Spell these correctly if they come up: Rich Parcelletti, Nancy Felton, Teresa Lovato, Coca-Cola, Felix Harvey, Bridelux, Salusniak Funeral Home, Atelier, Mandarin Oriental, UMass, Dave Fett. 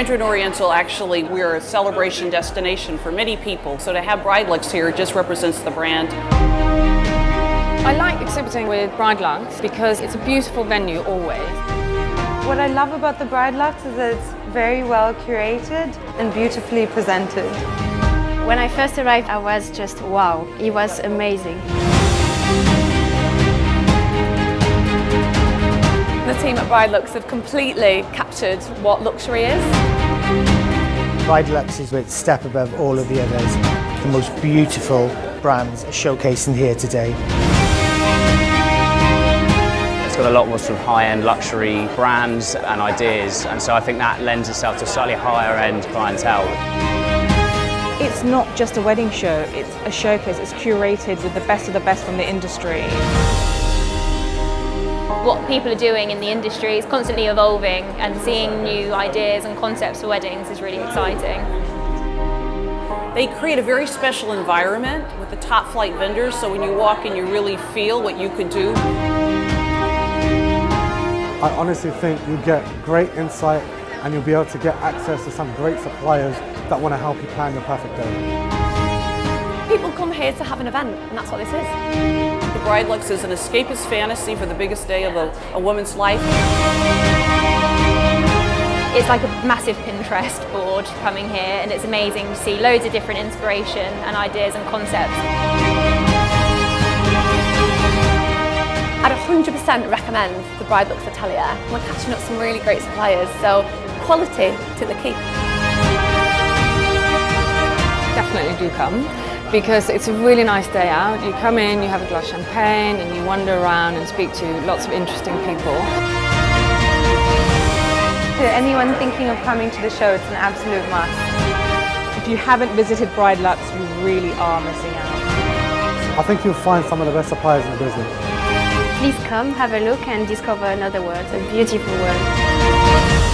Mandarin Oriental, actually, we're a celebration destination for many people, so to have Bridelux here just represents the brand. I like exhibiting with Bridelux because it's a beautiful venue always. What I love about the Bridelux is that it's very well curated and beautifully presented. When I first arrived, I was just wow, it was amazing. The team at Bridelux have completely captured what luxury is. Bridelux is a step above all of the others. The most beautiful brands are showcasing here today. It's got a lot more sort of high-end luxury brands and ideas, and so I think that lends itself to slightly higher-end clientele. It's not just a wedding show, it's a showcase. It's curated with the best of the best from the industry. What people are doing in the industry is constantly evolving, and seeing new ideas and concepts for weddings is really exciting. They create a very special environment with the top flight vendors, so when you walk in you really feel what you could do. I honestly think you get great insight and you'll be able to get access to some great suppliers that want to help you plan the perfect day. People come here to have an event, and that's what this is. Bridelux is an escapist fantasy for the biggest day of a woman's life. It's like a massive Pinterest board coming here, and it's amazing to see loads of different inspiration and ideas and concepts. I'd 100% recommend the Bridelux Atelier. We're catching up some really great suppliers, so quality to the key. Definitely do come, because it's a really nice day out. You come in, you have a glass of champagne, and you wander around and speak to lots of interesting people. To anyone thinking of coming to the show, it's an absolute must. If you haven't visited Bridelux, you really are missing out. I think you'll find some of the best suppliers in the business. Please come, have a look, and discover another world, a beautiful world.